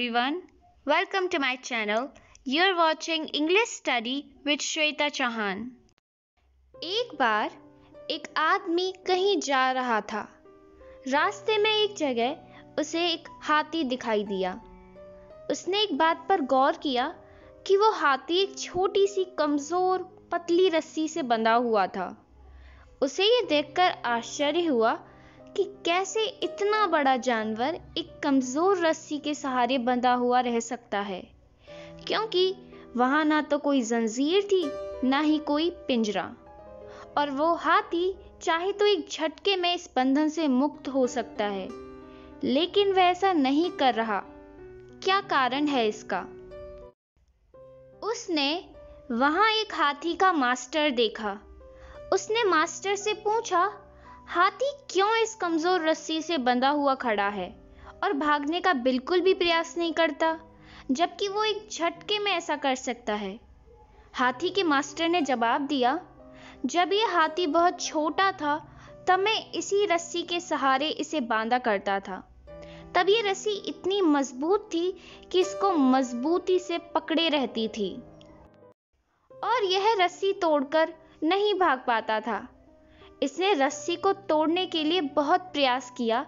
everyone. Welcome to my channel. You're watching English Study with Shweta Chauhan. एक बार एक आदमी कहीं जा रहा था. रास्ते में एक जगह उसे एक हाथी दिखाई दिया. उसने एक बात पर गौर किया कि वो हाथी एक छोटी सी कमजोर पतली रस्सी से बंधा हुआ था. उसे ये देखकर आश्चर्य हुआ कि कैसे इतना बड़ा जानवर एक कमजोर रस्सी के सहारे बंधा हुआ रह सकता है, क्योंकि वहां ना तो कोई जंजीर थी ना ही कोई पिंजरा, और वो हाथी चाहे तो एक झटके में इस बंधन से मुक्त हो सकता है, लेकिन वह ऐसा नहीं कर रहा. क्या कारण है इसका? उसने वहां एक हाथी का मास्टर देखा. उसने मास्टर से पूछा, हाथी क्यों इस कमजोर रस्सी से बंधा हुआ खड़ा है और भागने का बिल्कुल भी प्रयास नहीं करता, जबकि वो एक झटके में ऐसा कर सकता है? हाथी के मास्टर ने जवाब दिया, जब ये हाथी बहुत छोटा था तब मैं इसी रस्सी के सहारे इसे बांधा करता था. तब ये रस्सी इतनी मजबूत थी कि इसको मजबूती से पकड़े रहती थी और यह रस्सी तोड़कर नहीं भाग पाता था. इसने रस्सी को तोड़ने के लिए बहुत प्रयास किया,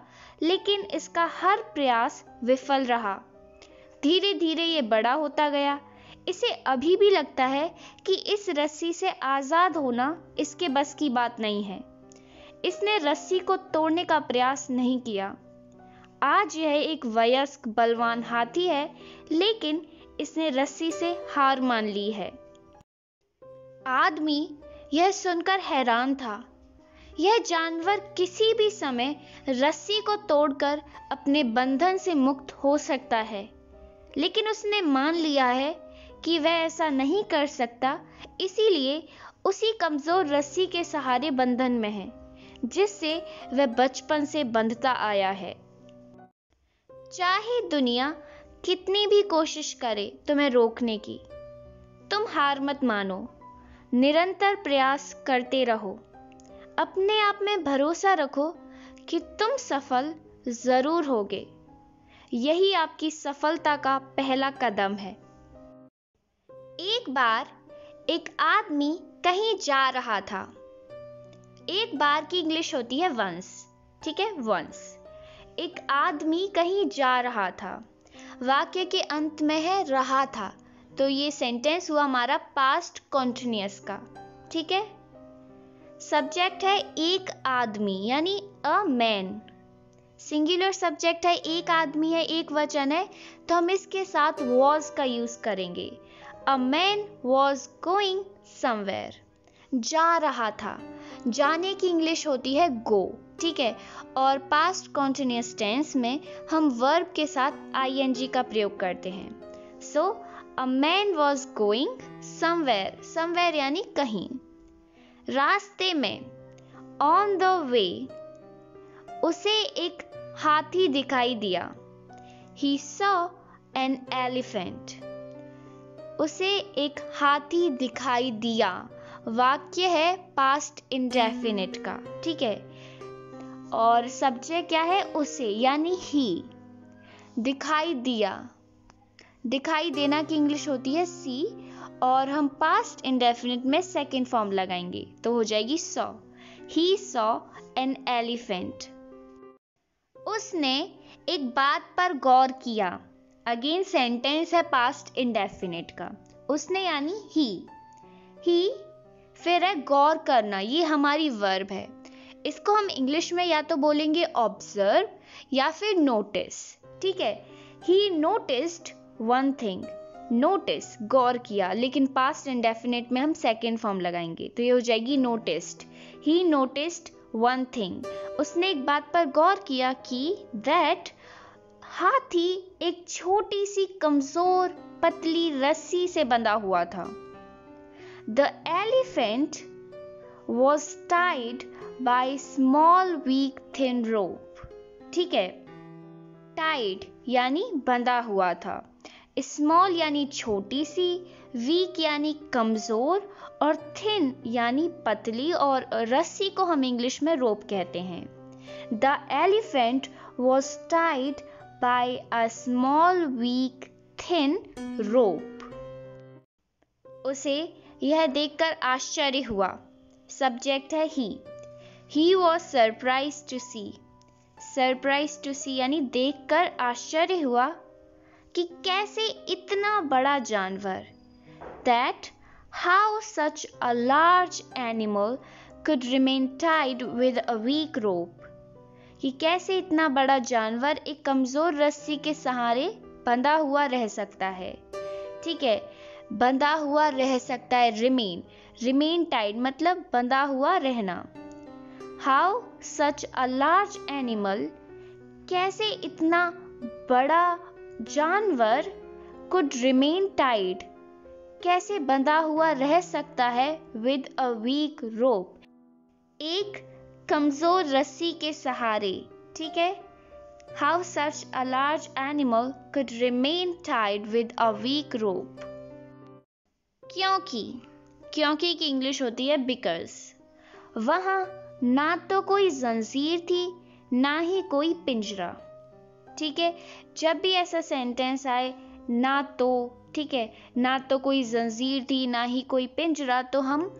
लेकिन इसका हर प्रयास विफल रहा. धीरे धीरे ये बड़ा होता गया. इसे अभी भी लगता है कि इस रस्सी से आज़ाद होना इसके बस की बात नहीं है. इसने रस्सी को तोड़ने का प्रयास नहीं किया. आज यह एक वयस्क बलवान हाथी है, लेकिन इसने रस्सी से हार मान ली है. आदमी यह सुनकर हैरान था. यह जानवर किसी भी समय रस्सी को तोड़कर अपने बंधन से मुक्त हो सकता है, लेकिन उसने मान लिया है कि वह ऐसा नहीं कर सकता, इसीलिए उसी कमजोर रस्सी के सहारे बंधन में है जिससे वह बचपन से बंधता आया है. चाहे दुनिया कितनी भी कोशिश करे तुम्हें रोकने की, तुम हार मत मानो. निरंतर प्रयास करते रहो. अपने आप में भरोसा रखो कि तुम सफल जरूर होगे. यही आपकी सफलता का पहला कदम है. एक बार एक आदमी कहीं जा रहा था. एक बार की इंग्लिश होती है वंस, ठीक है, वंस. एक आदमी कहीं जा रहा था. वाक्य के अंत में है रहा था, तो ये सेंटेंस हुआ हमारा पास्ट कॉन्टिन्यूअस का, ठीक है. सब्जेक्ट है एक आदमी यानी अ मैन. सिंगुलर सब्जेक्ट है, एक आदमी है, एक वचन है, तो हम इसके साथ वॉज का यूज करेंगे. A man was going somewhere. जा रहा था. जाने की इंग्लिश होती है गो, ठीक है, और पास्ट कॉन्टिन्यूअस टेंस में हम वर्ब के साथ आईएनजी का प्रयोग करते हैं. So a man was going somewhere. Somewhere यानी कहीं. रास्ते में, ऑन द वे, उसे एक हाथी दिखाई दिया. He saw an elephant. उसे एक हाथी दिखाई दिया. वाक्य है पास्ट इंडेफिनिट का, ठीक है, और सब्जेक्ट क्या है? उसे यानी ही. दिखाई दिया, दिखाई देना की इंग्लिश होती है सी, और हम पास्ट इंडेफिनिट में सेकेंड फॉर्म लगाएंगे तो हो जाएगी saw. He saw an elephant. उसने एक बात पर गौर किया. अगेन सेंटेंस है पास्ट इंडेफिनिट का. उसने यानी ही फिर है गौर करना, ये हमारी वर्ब है. इसको हम इंग्लिश में या तो बोलेंगे ऑब्जर्व या फिर नोटिस, ठीक है. He noticed one thing. Notice गौर किया, लेकिन पास्ट इंडेफिनिट में हम सेकेंड फॉर्म लगाएंगे तो ये हो जाएगी noticed. He noticed one thing. उसने एक बात पर गौर किया कि दैट हाथी एक छोटी सी कमजोर पतली रस्सी से बंधा हुआ था. The elephant was tied by small weak thin rope, ठीक है. टाइड यानी बंधा हुआ था. स्मॉल यानी छोटी सी, वीक यानी कमजोर, और थिन यानी पतली, और रस्सी को हम इंग्लिश में रोप कहते हैं. The elephant was tied by a small, weak, thin rope. उसे यह देखकर आश्चर्य हुआ. सब्जेक्ट है ही. He was surprised to see. Surprised to see यानी देखकर आश्चर्य हुआ कि कैसे इतना बड़ा जानवर. That how such a large animal could remain tied with a weak rope. कि कैसे इतना बड़ा जानवर एक कमजोर रस्सी के सहारे बंधा हुआ रह सकता है. ठीक है, बंधा हुआ रह सकता है. remain, remain tied मतलब बंधा हुआ रहना. How such a large animal कैसे इतना बड़ा जानवर could remain tied कैसे बंधा हुआ रह सकता है with a weak rope एक कमजोर रस्सी के सहारे. ठीक है, how such a large animal could remain tied with a weak rope. क्योंकि क्योंकि की इंग्लिश होती है because. वहां ना तो कोई जंजीर थी ना ही कोई पिंजरा. ठीक है, जब भी ऐसा सेंटेंस आए ना तो, ठीक है, ना तो कोई जंजीर थी ना ही कोई पिंजरा, तो हम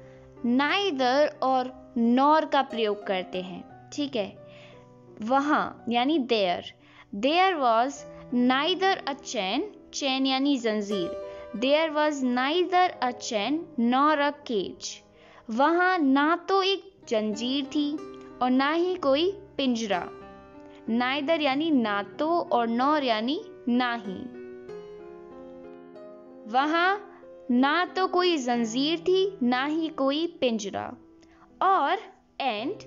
neither और nor का प्रयोग करते हैं. ठीक है, वहां यानी there. There was neither a chain, chain यानी जंजीर. There was neither a chain nor a cage. वहां ना तो एक जंजीर थी और ना ही कोई पिंजरा. neither यानी ना तो और nor यानी ना ही. वहां ना तो कोई जंजीर थी ना ही कोई पिंजरा. और एंड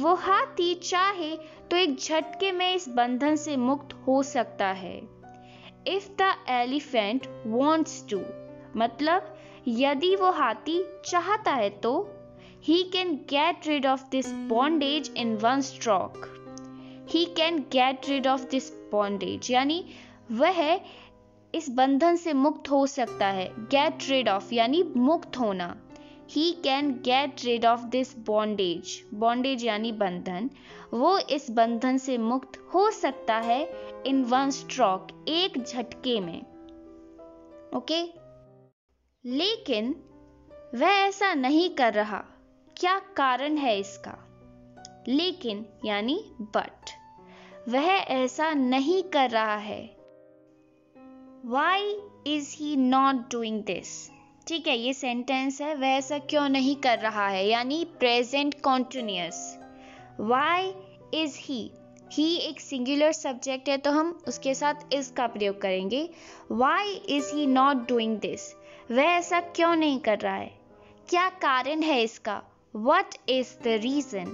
वो हाथी चाहे तो एक झटके में इस बंधन से मुक्त हो सकता है. If the elephant wants to मतलब यदि वो हाथी चाहता है तो. He can get rid of this bondage in one stroke. He can get rid of this bondage यानी वह इस बंधन से मुक्त हो सकता है. गेट रिड ऑफ यानी मुक्त होना. He can get rid of this bondage, bondage यानी बंधन. वो इस बंधन से मुक्त हो सकता है इन वन स्ट्रोक एक झटके में. ओके, लेकिन वह ऐसा नहीं कर रहा. क्या कारण है इसका? लेकिन यानी बट. वह ऐसा नहीं कर रहा है. Why is he not doing this? ठीक है, ये सेंटेंस है वह ऐसा क्यों नहीं कर रहा है यानी present continuous. Why is he? He एक सिंगुलर सब्जेक्ट है तो हम उसके साथ is का प्रयोग करेंगे. Why is he not doing this? वह ऐसा क्यों नहीं कर रहा है? क्या कारण है इसका? What is the reason?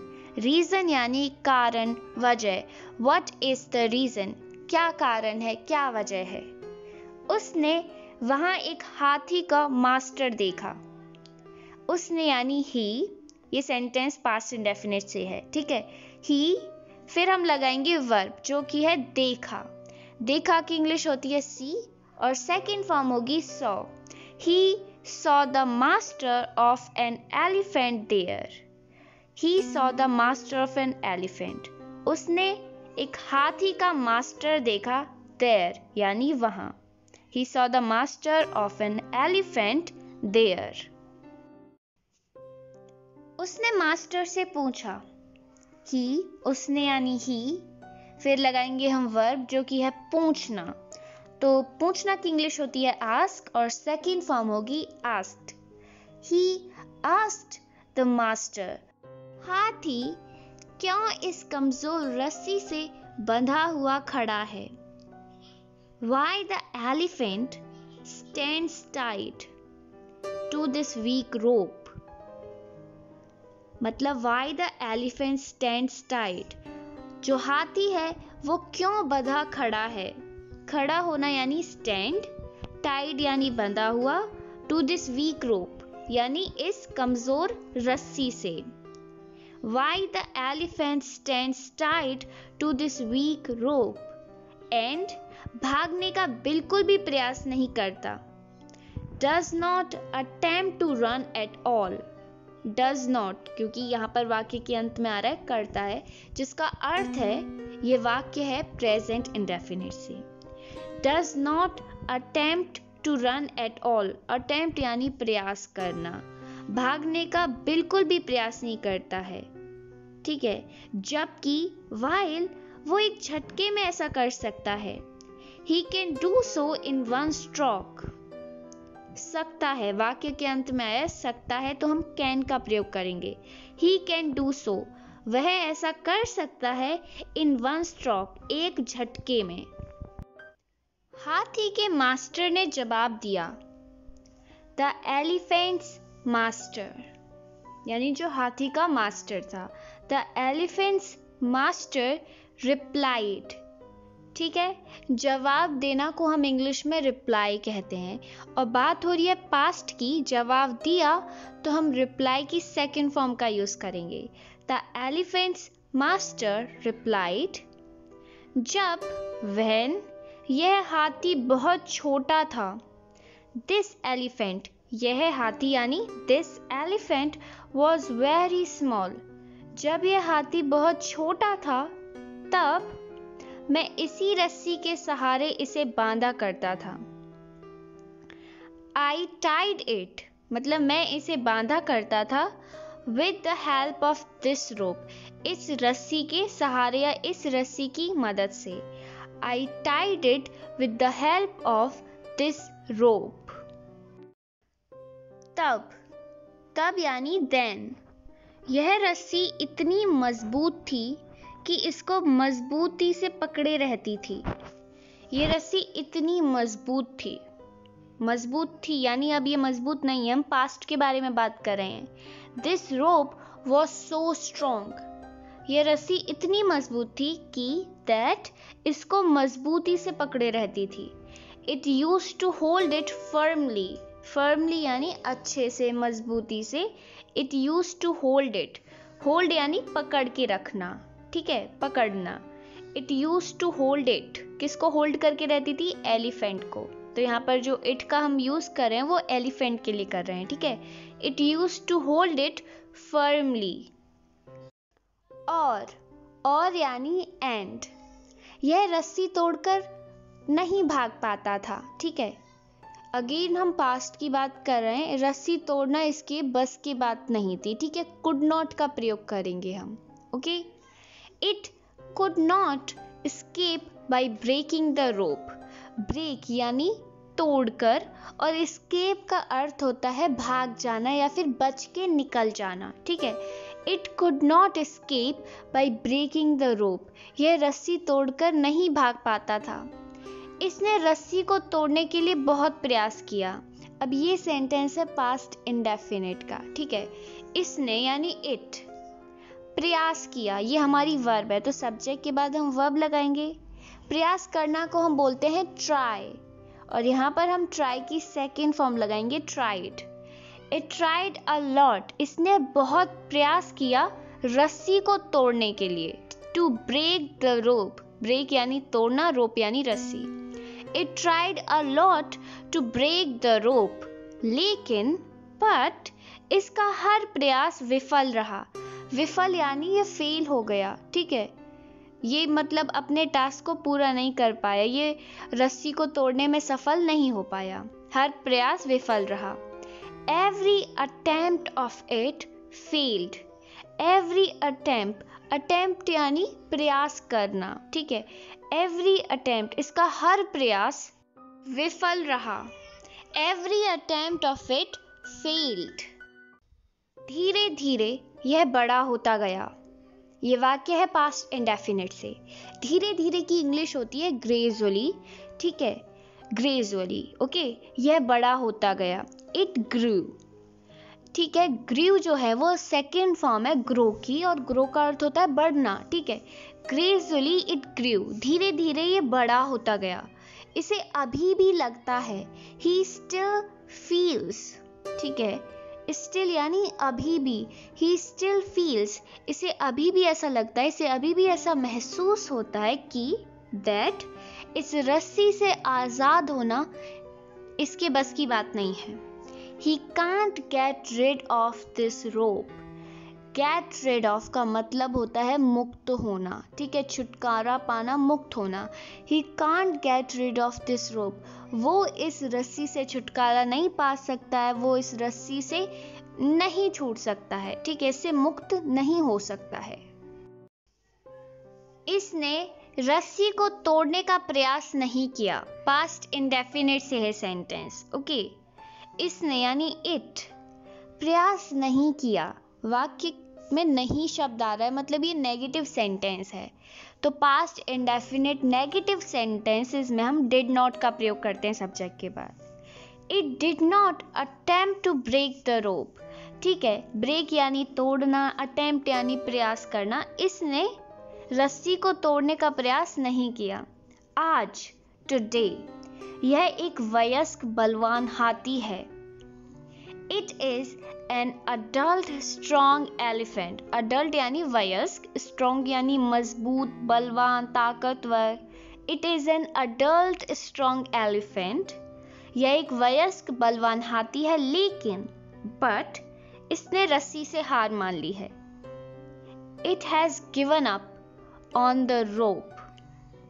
Reason यानी कारण, वजह. What is the reason? क्या कारण है, क्या वजह है? उसने वहां एक हाथी का मास्टर देखा. उसने यानी ही. ये सेंटेंस पास्ट इंडेफिनिट से है. ठीक है, ही फिर हम लगाएंगे वर्ब जो कि है देखा. देखा की इंग्लिश होती है सी और सेकंड फॉर्म होगी saw. He saw the master of an elephant there. He saw the master of an elephant. उसने एक हाथी का मास्टर देखा. देयर यानी वहां. He saw the master of an elephant there. उसने मास्टर से पूछा. He उसने यानी he फिर लगाएंगे हम वर्ब जो कि है पूछना. तो पूछना की इंग्लिश होती है ask और सेकंड फॉर्म होगी asked. He asked the master. हाथी क्यों इस कमजोर रस्सी से बंधा हुआ खड़ा है? Why the elephant stands tied to this weak rope? मतलब why the elephant stands tied? जो हाथी है वो क्यों बंधा खड़ा है? खड़ा होना यानी stand, tied यानी बंधा हुआ, to this weak rope यानी इस कमजोर रस्सी से. Why the elephant stands tied to this weak rope? And भागने का बिल्कुल भी प्रयास नहीं करता. Does not attempt to run at all. Does not, क्योंकि यहाँ पर वाक्य के अंत में आ रहा है करता है, जिसका अर्थ है ये वाक्य है प्रेजेंट इंडेफिनिट से। Does not attempt to run at all, attempt यानी प्रयास करना, भागने का बिल्कुल भी प्रयास नहीं करता है, ठीक है। जबकि व्हाइल वो एक झटके में ऐसा कर सकता है, he can do so in one stroke, सकता है, वाक्य के अंत में आया सकता है तो हम कैन का प्रयोग करेंगे। ही कैन डू सो, वह ऐसा कर सकता है, इन वन स्ट्रोक, एक झटके में। हाथी के मास्टर ने जवाब दिया, द एलिफेंट्स मास्टर, यानी जो हाथी का मास्टर था, द एलिफेंट्स मास्टर रिप्लाइड, ठीक है। जवाब देना को हम इंग्लिश में रिप्लाई कहते हैं, और बात हो रही है पास्ट की, जवाब दिया तो हम रिप्लाई की सेकंड फॉर्म का यूज करेंगे, द एलिफेंट्स मास्टर रिप्लाइड। जब व्हेन यह हाथी बहुत छोटा था, दिस एलिफेंट, यह हाथी यानी this elephant was very small, जब यह हाथी बहुत छोटा था तब मैं इसी रस्सी के सहारे इसे बांधा करता था। आई टाइड इट, मतलब मैं इसे बांधा करता था, with the help of this rope, इस रस्सी के सहारे या इस रस्सी की मदद से। I tied it with the help of this rope. तब यानी देन, यह रस्सी इतनी मजबूत थी कि इसको मजबूती से पकड़े रहती थी, यह रस्सी इतनी मजबूत थी यानी अब ये मजबूत नहीं है, हम पास्ट के बारे में बात कर रहे हैं। This rope was so strong, यह रस्सी इतनी मजबूत थी कि दैट, इसको मजबूती से पकड़े रहती थी। It use to hold it firmly यानी अच्छे से, मजबूती से। It use to hold it, hold यानी पकड़ के रखना, ठीक है, पकड़ना। It use to hold it, किसको होल्ड करके रहती थी? एलिफेंट को। तो यहाँ पर जो इट का हम यूज कर रहे हैं वो एलिफेंट के लिए कर रहे हैं, ठीक है। It use to hold it firmly. और यानी एंड, यह रस्सी तोड़कर नहीं भाग पाता था, ठीक है। अगेन हम पास्ट की बात कर रहे हैं, रस्सी तोड़ना इसके बस की बात नहीं थी, ठीक है। कुड नॉट का प्रयोग करेंगे हम, okay. It could not escape by breaking the rope. Break यानी तोड़कर, और escape का अर्थ होता है भाग जाना या फिर बच के निकल जाना, ठीक है। It could not escape by breaking the rope. यह रस्सी तोड़कर नहीं भाग पाता था। इसने रस्सी को तोड़ने के लिए बहुत प्रयास किया। अब ये सेंटेंस है पास्ट इंडेफिनिट का, ठीक है। इसने यानी it प्रयास किया, ये हमारी वर्ब है, तो सब्जेक्ट के बाद हम वर्ब लगाएंगे। प्रयास करना को हम बोलते हैं ट्राई, और यहाँ पर हम ट्राई की सेकेंड फॉर्म लगाएंगे, tried. It tried a lot, इसने बहुत प्रयास किया रस्सी को तोड़ने के लिए। To break the rope, break यानी तोड़ना, रोप यानी रस्सी। It tried a lot to break the rope, लेकिन बट इसका हर प्रयास विफल रहा। विफल यानी ये फेल हो गया, ठीक है। ये मतलब अपने टास्क को पूरा नहीं कर पाया, ये रस्सी को तोड़ने में सफल नहीं हो पाया, हर प्रयास विफल रहा। Every attempt of it failed, every attempt यानी प्रयास करना, ठीक है। एवरी अटेम्प्ट, इसका हर प्रयास विफल रहा। Every attempt of it failed. धीरे धीरे यह बड़ा होता गया, ये वाक्य है पास्ट इंडेफिनिट से। धीरे धीरे की इंग्लिश होती है ग्रेजुअली, ठीक है, ग्रेजुअली, ओके। यह बड़ा होता गया, इट ग्रू, ठीक है। ग्रू जो है वो सेकेंड फॉर्म है ग्रो की, और ग्रो का अर्थ होता है बढ़ना, ठीक है। ग्रेजुअली इट ग्रू, धीरे धीरे ये बड़ा होता गया। इसे अभी भी लगता है, ही स्टिल फील्स, ठीक है। स्टिल यानी अभी भी, ही स्टिल फील्स, इसे अभी भी ऐसा लगता है, इसे अभी भी ऐसा महसूस होता है कि दैट, इस रस्सी से आज़ाद होना इसके बस की बात नहीं है। He can't get rid of this rope. Get rid of का मतलब होता है मुक्त होना, ठीक है, छुटकारा पाना, मुक्त होना. He can't get rid of this rope. वो इस रस्सी से छुटकारा नहीं पा सकता है, वो इस रस्सी से नहीं छूट सकता है, ठीक है, इससे मुक्त नहीं हो सकता है. इसने रस्सी को तोड़ने का प्रयास नहीं किया. पास्ट इंडेफिनिट से है सेंटेंस, ओके. इसने यानी इट प्रयास नहीं किया, वाक्य में नहीं शब्द आ रहा है, मतलब ये नेगेटिव सेंटेंस है. तो पास्ट इंडेफिनिट नेगेटिव सेंटेंसेस में हम डिड नॉट का प्रयोग करते हैं सब्जेक्ट के बाद. It did not attempt to break the rope, ठीक है, ब्रेक यानी तोड़ना, अटेम्प्ट यानी प्रयास करना. इसने रस्सी को तोड़ने का प्रयास नहीं किया. आज, टुडे, यह एक वयस्क बलवान हाथी है. It is an adult strong elephant. Adult यानी वयस्क, स्ट्रॉन्ग यानी मजबूत, बलवान, ताकतवर. It is an adult strong elephant. यह एक वयस्क बलवान हाथी है. लेकिन बट इसने रस्सी से हार मान ली है. It has given up on the rope,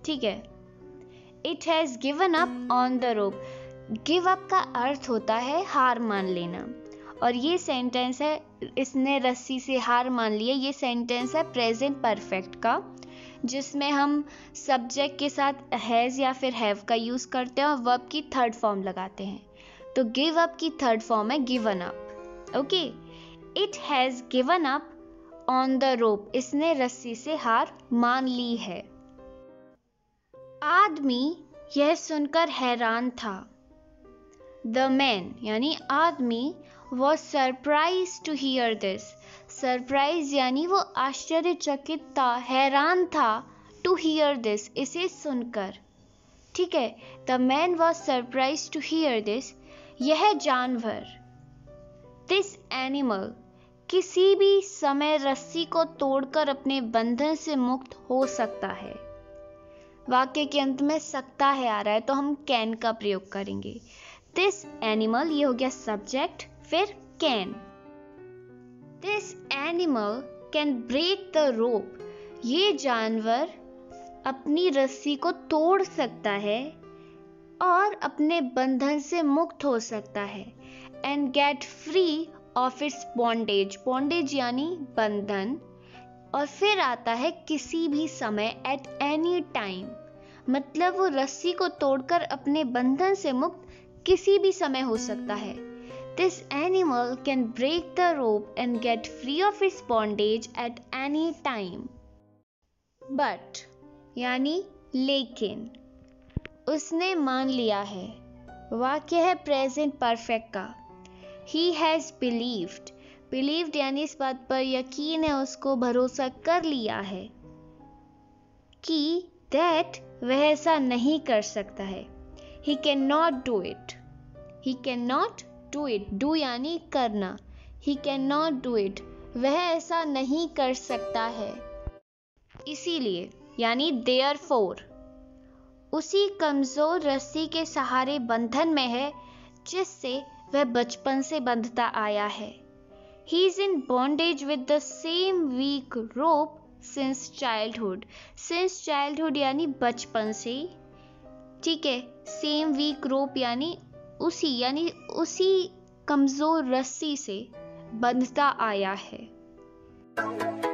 ठीक है, it has given up on the rope. Give up का अर्थ होता है हार मान लेना, और ये सेंटेंस है इसने रस्सी से हार मान लिया. ये सेंटेंस है प्रेजेंट परफेक्ट का, जिसमें हम सब्जेक्ट के साथ हैज़ या फिर हैव का यूज़ करते हैं और वर्ब की थर्ड फॉर्म लगाते हैं. तो गिव अप की थर्ड फॉर्म है given up, okay. It has given up on the rope. इसने रस्सी से हार मान ली है. आदमी यह सुनकर हैरान था. द मैन यानी आदमी was surprised to hear this. Surprise यानी वो आश्चर्यचकित था, हैरान था. to hear this इसे सुनकर, ठीक है. The man was surprised to hear this. यह जानवर this animal किसी भी समय रस्सी को तोड़कर अपने बंधन से मुक्त हो सकता है. वाक्य के अंत में सकता है आ रहा है तो हम कैन का प्रयोग करेंगे. दिस एनिमल ये हो गया सब्जेक्ट, फिर can. This animal can break the rope. ये जानवर अपनी रस्सी को तोड़ सकता है और अपने बंधन से मुक्त हो सकता है. And get free of its bondage. Bondage यानी बंधन. और फिर आता है किसी भी समय, एट एनी टाइम, मतलब वो रस्सी को तोड़कर अपने बंधन से मुक्त किसी भी समय हो सकता है. This animal can break the rope and get free of its bondage at any time. But यानी लेकिन उसने मान लिया है. वाक्य है प्रेजेंट परफेक्ट का. He has believed. बिलीव्ड यानी इस बात पर यकीन है, उसको भरोसा कर लिया है कि दैट वह ऐसा नहीं कर सकता है. He cannot do it. He cannot do it. Do यानी करना. He cannot do it. वह ऐसा नहीं कर सकता है. इसीलिए यानी therefore उसी कमजोर रस्सी के सहारे बंधन में है जिससे वह बचपन से बंधता आया है. He is in bondage with the same weak rope since childhood. Since childhood यानी बचपन से, ठीक है. सेम वीक रोप यानी उसी कमजोर रस्सी से बंधता आया है.